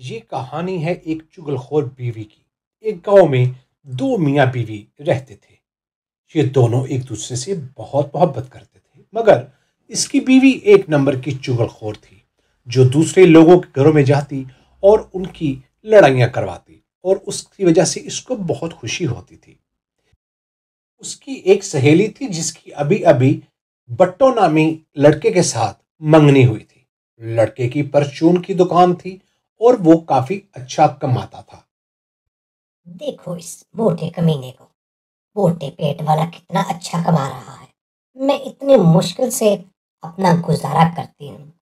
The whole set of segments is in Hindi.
ये कहानी है एक चुगलखोर बीवी की। एक गांव में दो मियां बीवी रहते थे। ये दोनों एक दूसरे से बहुत मोहब्बत करते थे, मगर इसकी बीवी एक नंबर की चुगलखोर थी, जो दूसरे लोगों के घरों में जाती और उनकी लड़ाइयाँ करवाती, और उसकी वजह से इसको बहुत खुशी होती थी। उसकी एक सहेली थी जिसकी अभी अभी बट्टो नामी लड़के के साथ मंगनी हुई थी। लड़के की परचून की दुकान थी और वो काफी अच्छा कमाता था। देखो इस मोटे कमीने को, मोटे पेट वाला कितना अच्छा कमा रहा है। मैं इतनी मुश्किल से अपना गुजारा करती हूँ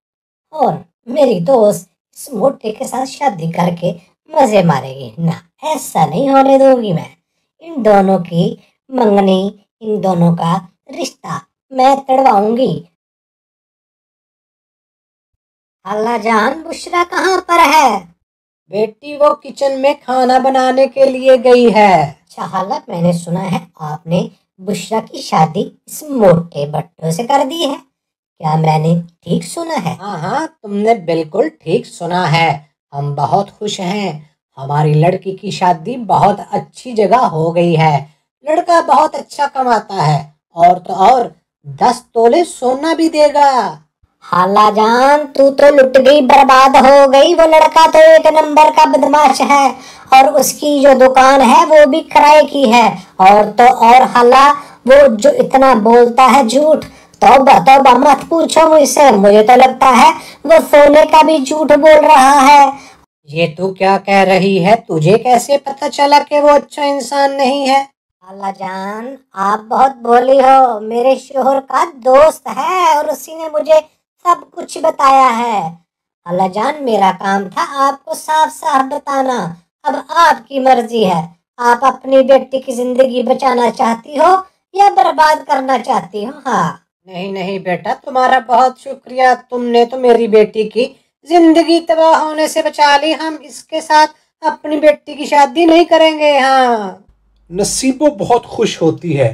और मेरी दोस्त इस मोटे के साथ शादी करके मजे मारेगी। ना, ऐसा नहीं होने दूंगी मैं। इन दोनों की मंगनी, इन दोनों का रिश्ता मैं तड़वाऊंगी। अल्लाह जान, बुशरा कहाँ पर है? बेटी, वो किचन में खाना बनाने के लिए गई है। अच्छा हाला, मैंने सुना है आपने बुशरा की शादी इस मोटे बट्टो से कर दी है। क्या मैंने ठीक सुना है? हाँ, तुमने बिल्कुल ठीक सुना है। हम बहुत खुश हैं। हमारी लड़की की शादी बहुत अच्छी जगह हो गई है। लड़का बहुत अच्छा कमाता है और तो और 10 तोले सोना भी देगा। हाला जान, तू तो लुट गई, बर्बाद हो गई। वो लड़का तो एक नंबर का बदमाश है और उसकी जो दुकान है वो भी किराए की है। और तो और हाला, वो जो इतना बोलता है झूठ, तौबा तौबा, मत पूछो मुझसे। मुझे तो लगता है वो सोने का भी झूठ बोल रहा है। ये तू क्या कह रही है? तुझे कैसे पता चला कि वो अच्छा इंसान नहीं है? हाला जान, आप बहुत भोली हो। मेरे शोहर का दोस्त है और उसी ने मुझे सब कुछ बताया है। हाला जान, मेरा काम था आपको साफ साफ बताना। अब आपकी मर्जी है, आप अपनी बेटी की जिंदगी बचाना चाहती हो या बर्बाद करना चाहती हो। हाँ। नहीं नहीं बेटा, तुम्हारा बहुत शुक्रिया। तुमने तो मेरी बेटी की जिंदगी तबाह होने से बचा ली। हम इसके साथ अपनी बेटी की शादी नहीं करेंगे। हाँ। नसीबो बहुत खुश होती है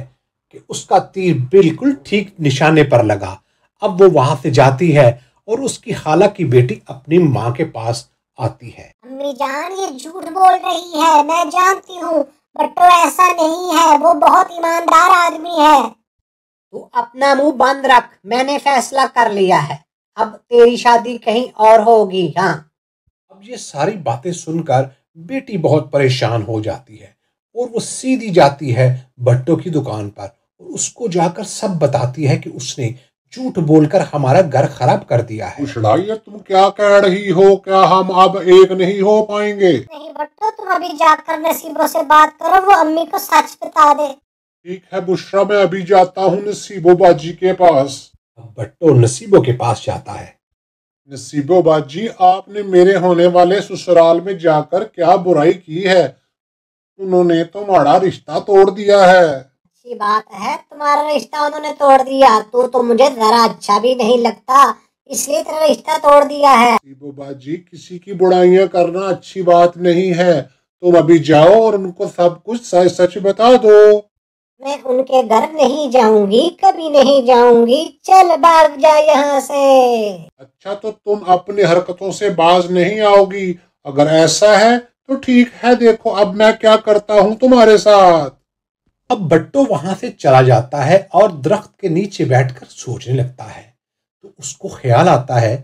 कि उसका तीर बिल्कुल ठीक निशाने पर लगा। अब वो वहां से जाती है और उसकी खाला की बेटी अपनी माँ के पास आती है। अम्मी जान, ये झूठ बोल रही है, मैं जानती हूँ। बट्टो ऐसा नहीं है, वो बहुत ईमानदार आदमी है। तू अपना मुंह बंद रख, मैंने फैसला कर लिया है। अब तेरी शादी कहीं और होगी। हाँ। अब ये सारी बातें सुनकर बेटी बहुत परेशान हो जाती है और वो सीधी जाती है बट्टो की दुकान पर और उसको जाकर सब बताती है कि उसने झूठ बोलकर हमारा घर खराब कर दिया है। बुशरा, ये तुम क्या कह रही हो? क्या हम अब एक नहीं हो पाएंगे? नहीं बट्टो, तुम अभी जाकर नसीबों से बात करो, वो अम्मी को सच बता दे। ठीक है बुशरा, मैं अभी जाता हूँ नसीबो बाजी के पास। अब बट्टो नसीबो के पास जाता है। नसीबो बाजी, आपने मेरे होने वाले ससुराल में जाकर क्या बुराई की है? उन्होंने तुम्हारा रिश्ता तोड़ दिया है। अच्छी बात है, तुम्हारा रिश्ता उन्होंने तोड़ दिया। तू तो मुझे जरा अच्छा भी नहीं लगता, इसलिए तेरा रिश्ता तोड़ दिया है। नसीबोबा जी, किसी की बुराइयां करना अच्छी बात नहीं है। तुम अभी जाओ और उनको सब कुछ सच सच बता दो। मैं उनके घर नहीं जाऊंगी, कभी नहीं जाऊंगी। चल भाग जा यहाँ से। अच्छा, तो तुम अपनी हरकतों से बाज नहीं आओगी? अगर ऐसा है तो ठीक है, देखो अब मैं क्या करता हूँ तुम्हारे साथ। अब बट्टो वहां से चला जाता है और दरख्त के नीचे बैठकर सोचने लगता है। तो उसको ख्याल आता है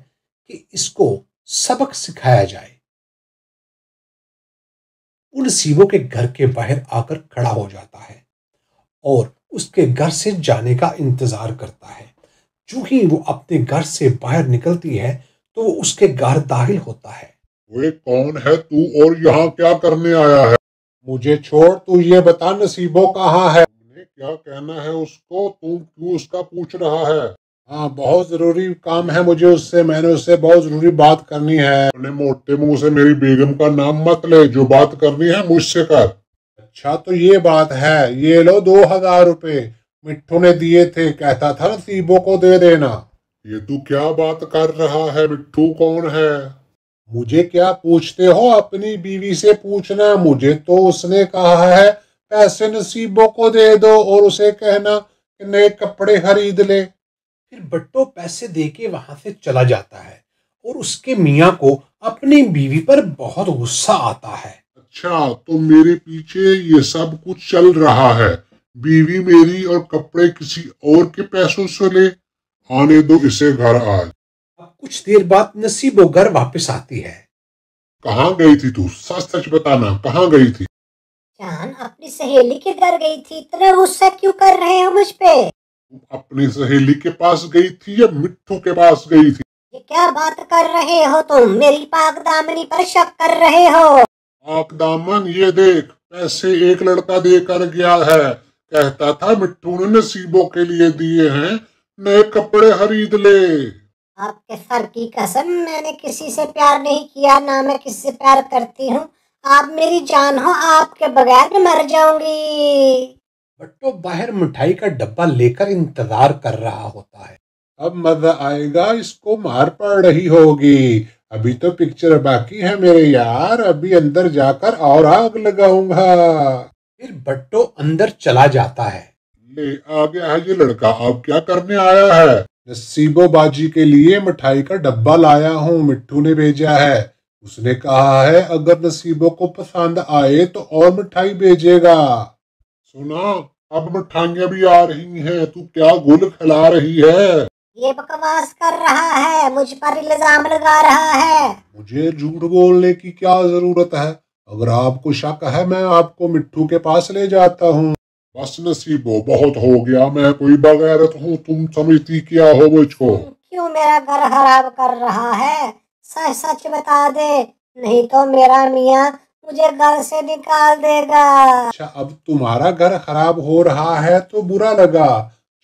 कि इसको सबक सिखाया जाए। वो नसीबों के घर के बाहर आकर खड़ा हो जाता है और उसके घर से जाने का इंतजार करता है। चूंकि वो अपने घर से बाहर निकलती है तो वो उसके घर दाखिल होता है। वे कौन है तू और यहाँ क्या करने आया है? मुझे छोड़, तू ये बता नसीबो कहाँ है? तुमने क्या कहना है उसको? तू क्यों उसका पूछ रहा है? हाँ, बहुत जरूरी काम है मुझे उससे। मैंने उससे बहुत जरूरी बात करनी है। अपने मोटे मुंह से मेरी बेगम का नाम मत ले, जो बात करनी है मुझसे कर। अच्छा तो ये बात है, ये लो 2000 रुपये मिट्ठू ने दिए थे, कहता था नसीबो को दे देना। ये तू क्या बात कर रहा है? मिट्ठू कौन है? मुझे क्या पूछते हो? अपनी बीवी से पूछना। मुझे तो उसने कहा है पैसे नसीबों को दे दो और उसे कहना कि नए कपड़े खरीद ले। फिर बट्टो पैसे देके वहां से चला जाता है और उसके मियाँ को अपनी बीवी पर बहुत गुस्सा आता है। अच्छा, तो मेरे पीछे ये सब कुछ चल रहा है। बीवी मेरी और कपड़े किसी और के पैसों से ले, आने दो इसे घर आज। अब कुछ देर बाद नसीबो घर वापस आती है। कहाँ गई थी तू? सच सच बताना, कहाँ गई थी? जान अपनी सहेली के घर गई थी। इतना गुस्सा क्यों कर रहे हो मुझ पे? अपनी सहेली के पास गई थी या मिट्ठू के पास गई थी? ये क्या बात कर रहे हो तुम? मेरी पाक दामनी पर शक कर रहे हो। पाक दामन ये देख, पैसे एक लड़का देकर गया है। कहता था मिट्ठू ने नसीबों के लिए दिए हैं, नए कपड़े खरीद ले। आपके सर की कसम, मैंने किसी से प्यार नहीं किया, ना मैं किसी से प्यार करती हूँ। आप मेरी जान हो, आपके बगैर मैं मर जाऊंगी। बट्टो बाहर मिठाई का डब्बा लेकर इंतजार कर रहा होता है। अब मजा आएगा, इसको मार पड़ रही होगी। अभी तो पिक्चर बाकी है मेरे यार, अभी अंदर जाकर और आग लगाऊंगा। फिर बट्टो अंदर चला जाता है। ले आ गया है ये लड़का, अब क्या करने आया है? नसीबो बाजी के लिए मिठाई का डब्बा लाया हूँ, मिट्ठू ने भेजा है। उसने कहा है अगर नसीबो को पसंद आए तो और मिठाई भेजेगा। सुना, अब मिठाइयाँ भी आ रही हैं, तू क्या गुल खिला रही है? ये बकवास कर रहा है, मुझ पर इल्जाम लगा रहा है। मुझे झूठ बोलने की क्या जरूरत है? अगर आपको शक है मैं आपको मिट्ठू के पास ले जाता हूँ। बस नसीबो, बहुत हो गया। मैं कोई बगैरत हूँ? तुम समझती क्या हो मुझको? क्यों मेरा घर खराब कर रहा है? सच सच बता दे, नहीं तो मेरा मियाँ मुझे घर से निकाल देगा। अच्छा, अब तुम्हारा घर खराब हो रहा है तो बुरा लगा,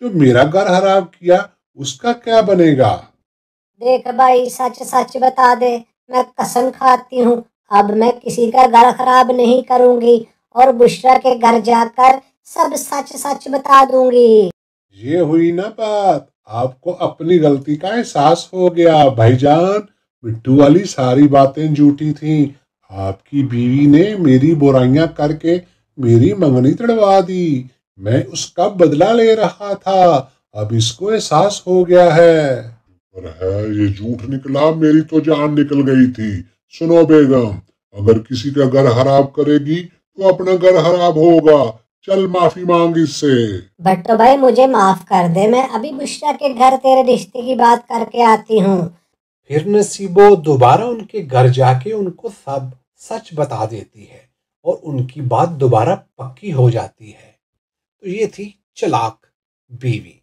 जो मेरा घर खराब किया उसका क्या बनेगा? देख भाई, सच सच बता दे, मैं कसम खाती हूँ अब मैं किसी का घर खराब नहीं करूँगी और बुशरा के घर जाकर सब सच सच बता दूंगी। ये हुई ना बात, आपको अपनी गलती का एहसास हो गया। भाईजान, मिट्टू वाली सारी बातें झूठी थी। आपकी बीवी ने मेरी बुराइयां करके मेरी मंगनी तड़वा दी, मैं उसका बदला ले रहा था। अब इसको एहसास हो गया है। पर है ये झूठ निकला, मेरी तो जान निकल गई थी। सुनो बेगम, अगर किसी का घर खराब करेगी तो अपना घर खराब होगा। चल माफी मांग इससे। बट्टो भाई मुझे माफ कर दे, मैं अभी बुशरा के घर तेरे रिश्ते की बात करके आती हूँ। फिर नसीबो दोबारा उनके घर जाके उनको सब सच बता देती है और उनकी बात दोबारा पक्की हो जाती है। तो ये थी चलाक बीवी।